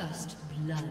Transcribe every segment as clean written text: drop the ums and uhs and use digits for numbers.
First blood.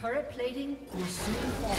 Turret plating will soon fall.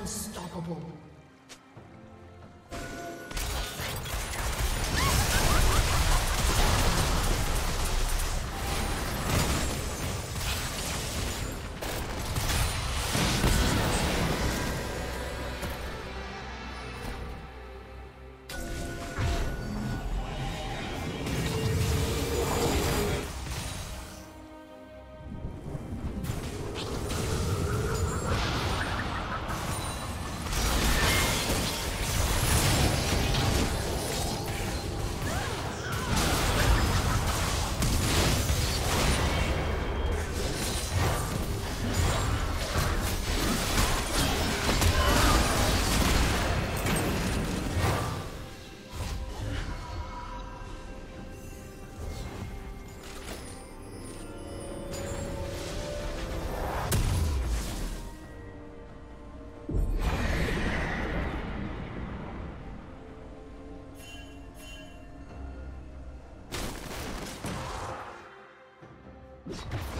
Unstoppable. You